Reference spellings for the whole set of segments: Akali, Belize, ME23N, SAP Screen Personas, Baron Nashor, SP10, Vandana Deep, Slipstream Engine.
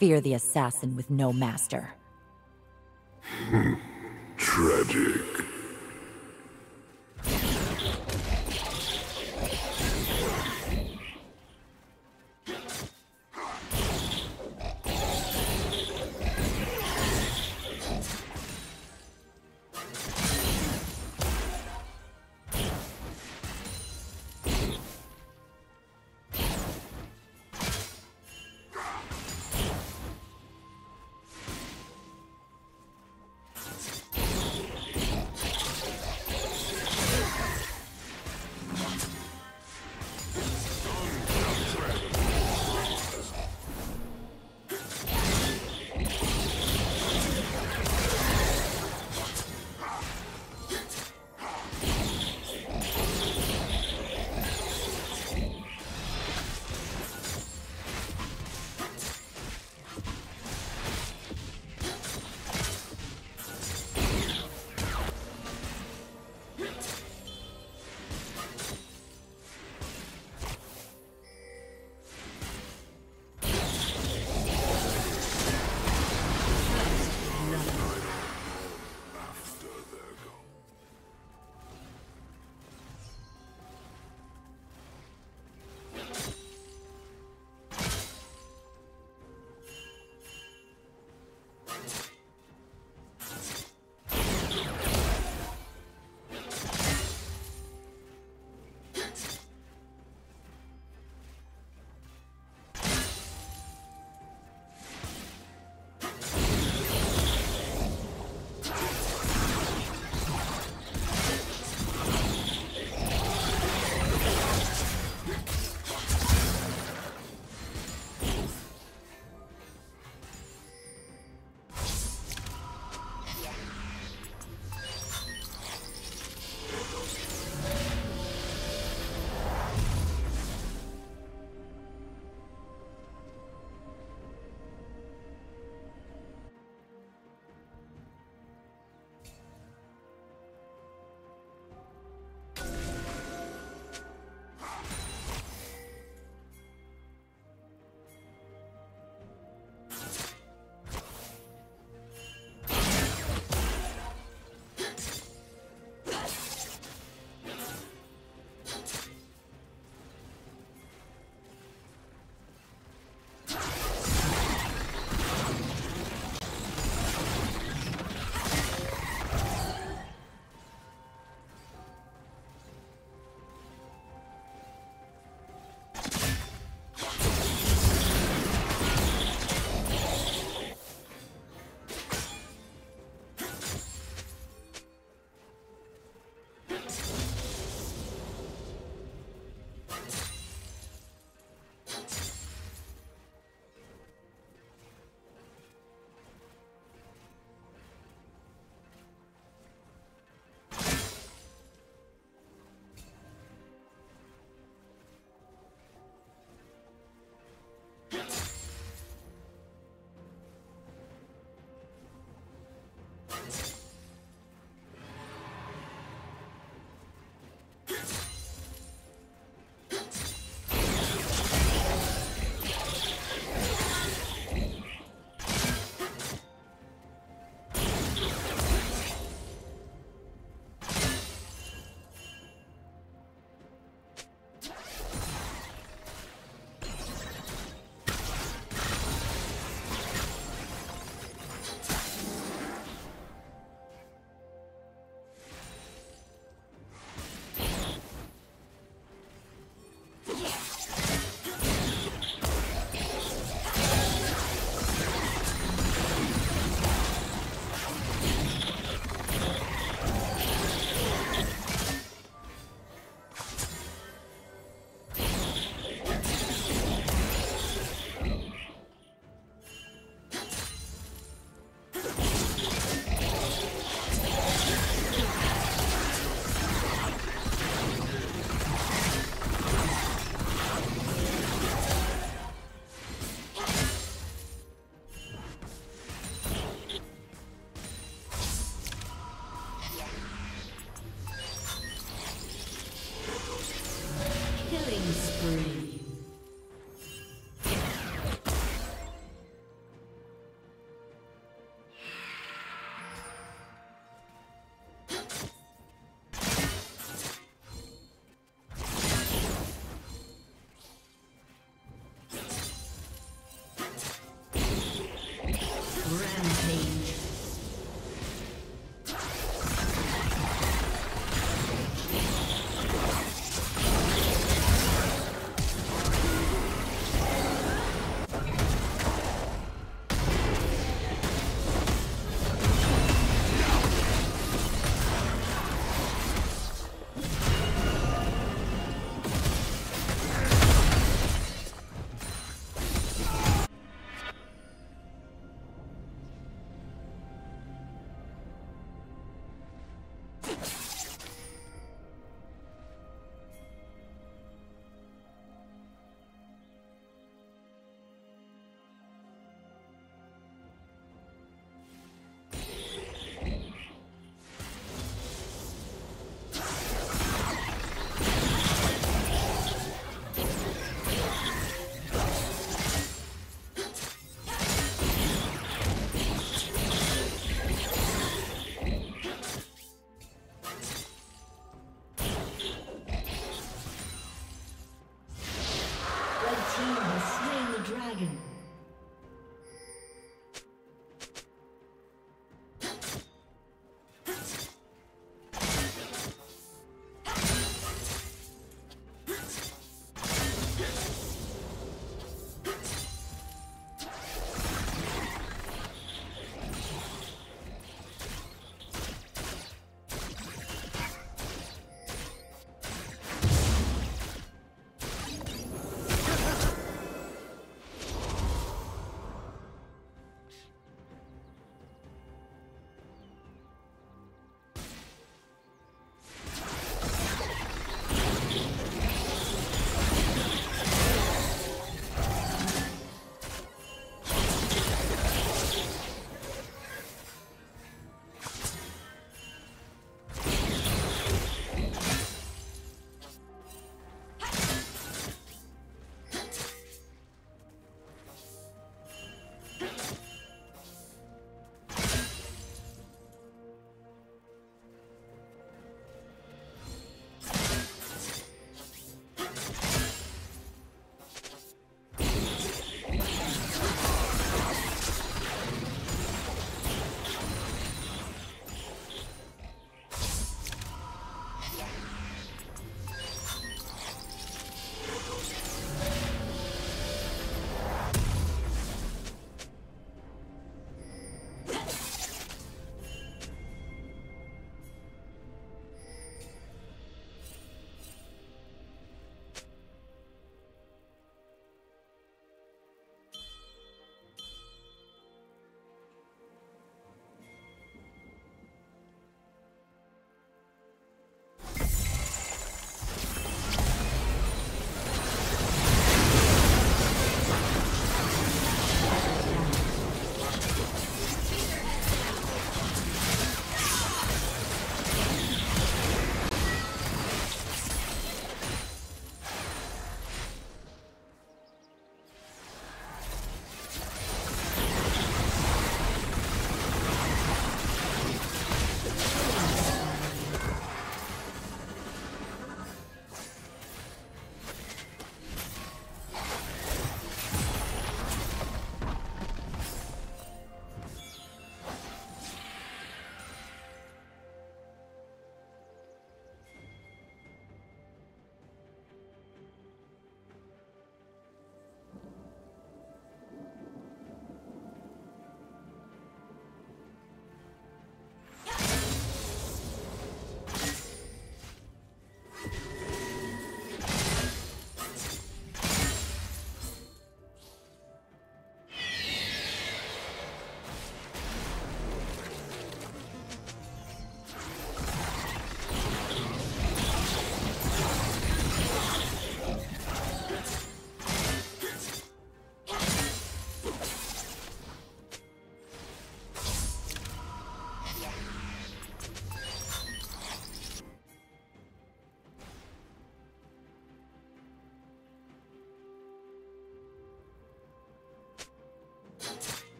Fear the assassin with no master. Tragic.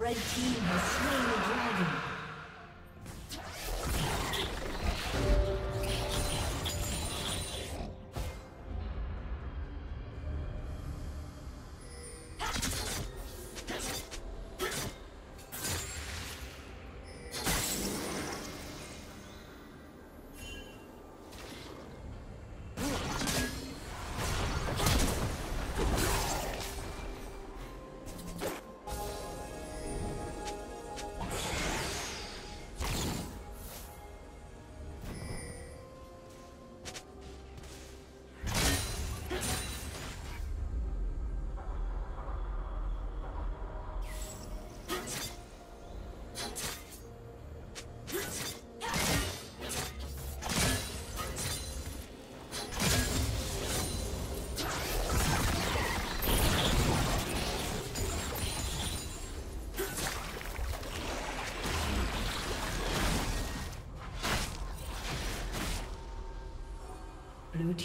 Red team has slain the dragon. Blue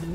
Blue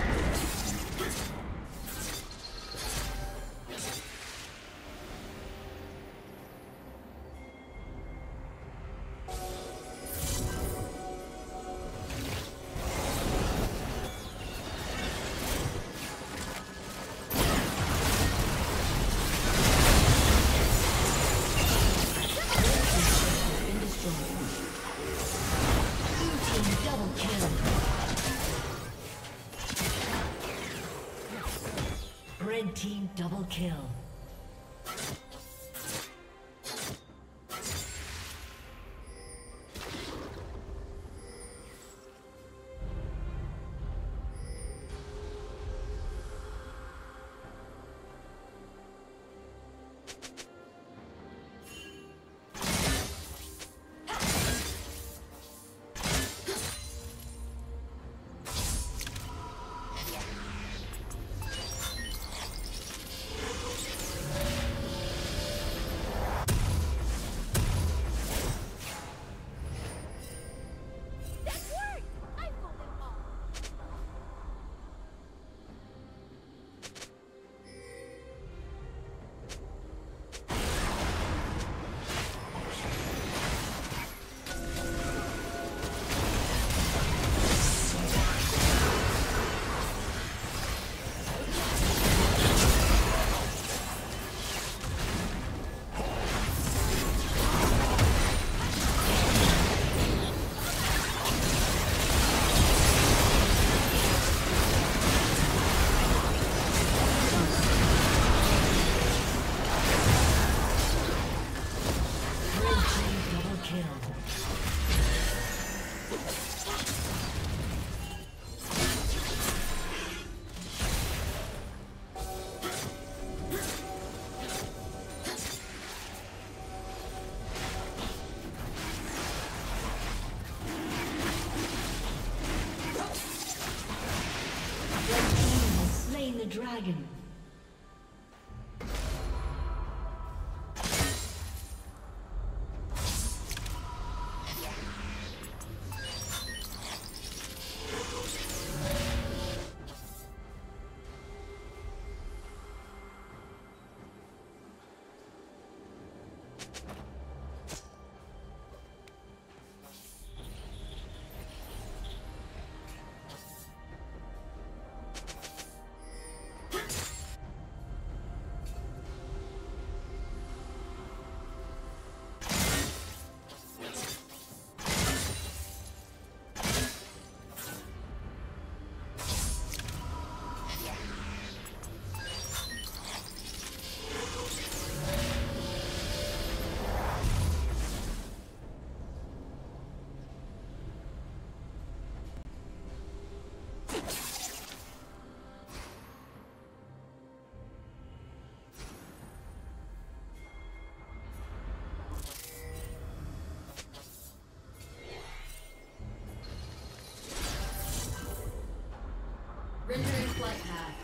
Double kill. dragon. Rendering flight path.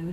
Blue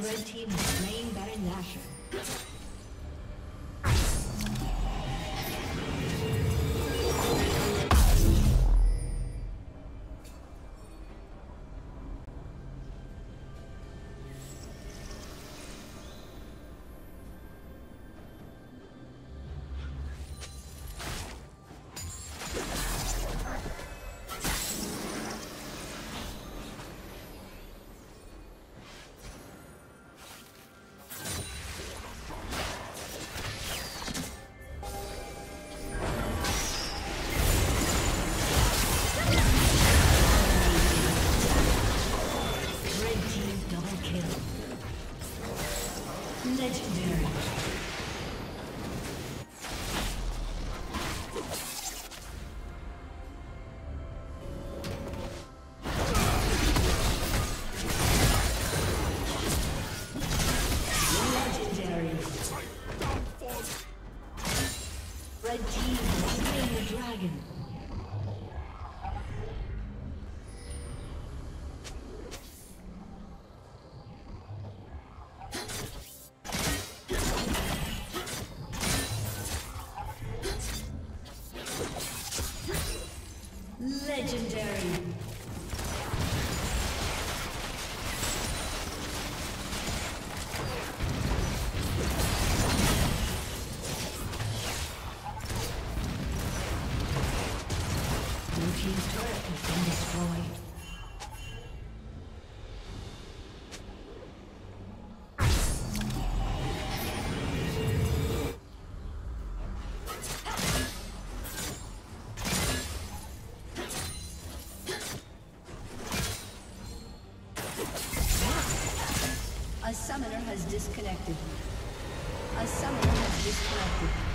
Red team is playing Baron Nashor. Legendary. A summoner has disconnected.